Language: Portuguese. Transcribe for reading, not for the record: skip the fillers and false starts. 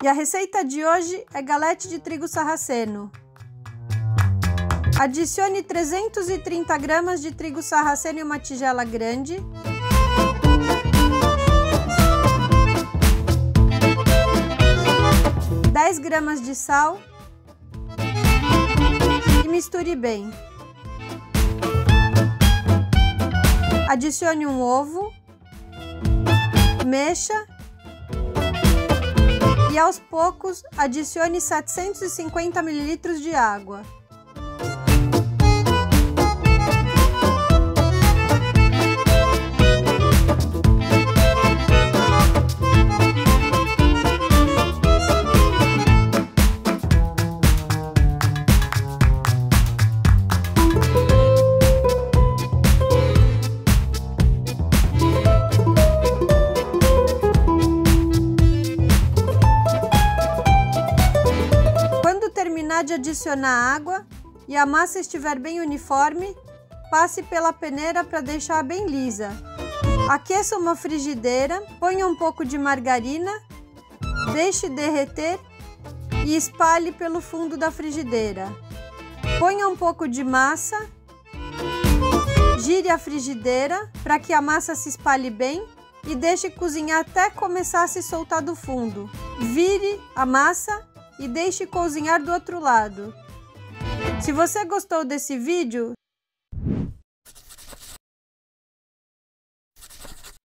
E a receita de hoje é galete de trigo sarraceno. Adicione 330 gramas de trigo sarraceno em uma tigela grande. Gramas de sal e misture bem. Adicione um ovo, mexa e aos poucos adicione 750 ml de água. Terminar de adicionar água e a massa estiver bem uniforme, passe pela peneira para deixar bem lisa. Aqueça uma frigideira, ponha um pouco de margarina, deixe derreter e espalhe pelo fundo da frigideira. Ponha um pouco de massa, gire a frigideira para que a massa se espalhe bem e deixe cozinhar até começar a se soltar do fundo. Vire a massa e deixe cozinhar do outro lado. Se você gostou desse vídeo,